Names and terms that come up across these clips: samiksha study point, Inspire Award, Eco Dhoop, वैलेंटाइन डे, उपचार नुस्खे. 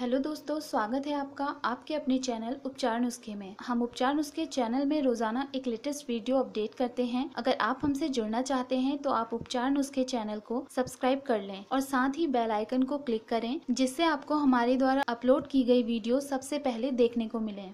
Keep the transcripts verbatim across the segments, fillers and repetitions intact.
Hello दोस्तों, स्वागत है आपका आपके अपने चैनल उपचार नुस्खे में। हम उपचार नुस्खे चैनल में रोजाना एक लेटेस्ट वीडियो अपडेट करते हैं। अगर आप हमसे जुड़ना चाहते हैं तो आप उपचार नुस्खे चैनल को सब्सक्राइब कर लें और साथ ही बेल आइकन को क्लिक करें, जिससे आपको हमारे द्वारा अपलोड की गई वीडियो सबसे पहले देखने को मिले।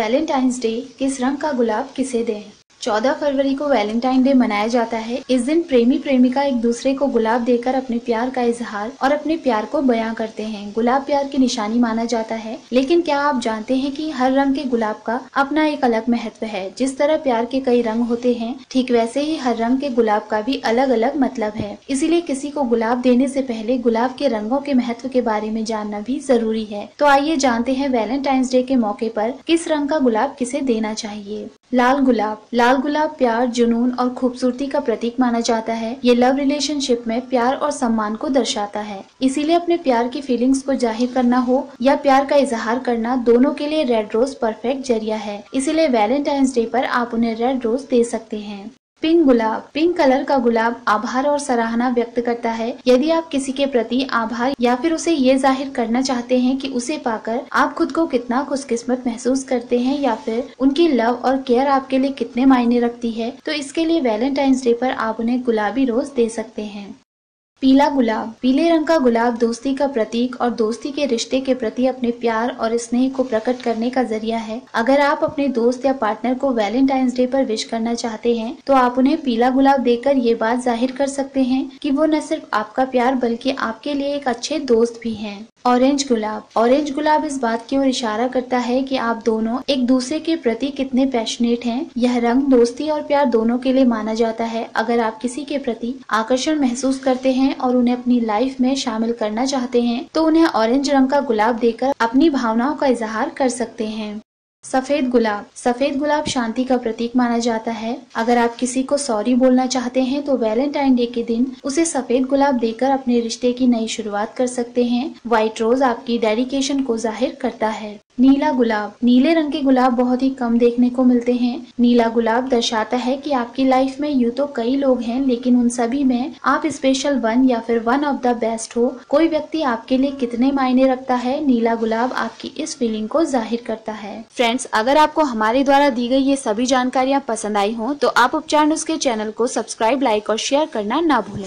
वैलेंटाइन डे, किस रंग का गुलाब किसे दें। चौदह फरवरी को वैलेंटाइन डे मनाया जाता है। इस दिन प्रेमी प्रेमिका एक दूसरे को गुलाब देकर अपने प्यार का इजहार और अपने प्यार को बयां करते हैं। गुलाब प्यार की निशानी माना जाता है, लेकिन क्या आप जानते हैं कि हर रंग के गुलाब का अपना एक अलग महत्व है। जिस तरह प्यार के कई रंग होते हैं, ठीक वैसे ही हर रंग के गुलाब का भी अलग अलग मतलब है। इसीलिए किसी को गुलाब देने से पहले गुलाब के रंगों के महत्व के बारे में जानना भी जरूरी है। तो आइए जानते हैं वैलेंटाइन डे के मौके पर किस रंग का गुलाब किसे देना चाहिए। लाल गुलाब। लाल गुलाब प्यार, जुनून और खूबसूरती का प्रतीक माना जाता है। ये लव रिलेशनशिप में प्यार और सम्मान को दर्शाता है। इसीलिए अपने प्यार की फीलिंग्स को जाहिर करना हो या प्यार का इजहार करना, दोनों के लिए रेड रोज परफेक्ट जरिया है। इसीलिए वैलेंटाइन डे पर आप उन्हें रेड रोज दे सकते हैं। पिंक गुलाब। पिंक कलर का गुलाब आभार और सराहना व्यक्त करता है। यदि आप किसी के प्रति आभार या फिर उसे ये जाहिर करना चाहते हैं कि उसे पाकर आप खुद को कितना खुशकिस्मत महसूस करते हैं या फिर उनकी लव और केयर आपके लिए कितने मायने रखती है, तो इसके लिए वैलेंटाइन डे पर आप उन्हें गुलाबी रोज दे सकते हैं। पीला गुलाब। पीले रंग का गुलाब दोस्ती का प्रतीक और दोस्ती के रिश्ते के प्रति अपने प्यार और स्नेह को प्रकट करने का जरिया है। अगर आप अपने दोस्त या पार्टनर को वैलेंटाइन डे पर विश करना चाहते हैं, तो आप उन्हें पीला गुलाब देकर ये बात जाहिर कर सकते हैं कि वो न सिर्फ आपका प्यार बल्कि आपके लिए एक अच्छे दोस्त भी हैं। ऑरेंज गुलाब। ऑरेंज गुलाब इस बात की ओर इशारा करता है कि आप दोनों एक दूसरे के प्रति कितने पैशनेट हैं। यह रंग दोस्ती और प्यार दोनों के लिए माना जाता है। अगर आप किसी के प्रति आकर्षण महसूस करते हैं और उन्हें अपनी लाइफ में शामिल करना चाहते हैं, तो उन्हें ऑरेंज रंग का गुलाब देकर अपनी भावनाओं का इजहार कर सकते हैं। सफेद गुलाब। सफेद गुलाब शांति का प्रतीक माना जाता है। अगर आप किसी को सॉरी बोलना चाहते हैं, तो वैलेंटाइन डे के दिन उसे सफेद गुलाब देकर अपने रिश्ते की नई शुरुआत कर सकते हैं। व्हाइट रोज आपकी डेडिकेशन को जाहिर करता है। नीला गुलाब। नीले रंग के गुलाब बहुत ही कम देखने को मिलते हैं। नीला गुलाब दर्शाता है कि आपकी लाइफ में यूं तो कई लोग हैं, लेकिन उन सभी में आप स्पेशल वन या फिर वन ऑफ द बेस्ट हो। कोई व्यक्ति आपके लिए कितने मायने रखता है, नीला गुलाब आपकी इस फीलिंग को जाहिर करता है। फ्रेंड्स, अगर आपको हमारे द्वारा दी गई ये सभी जानकारियाँ पसंद आई हो, तो आप उपचार नुस्खे चैनल को सब्सक्राइब, लाइक और शेयर करना ना भूलें।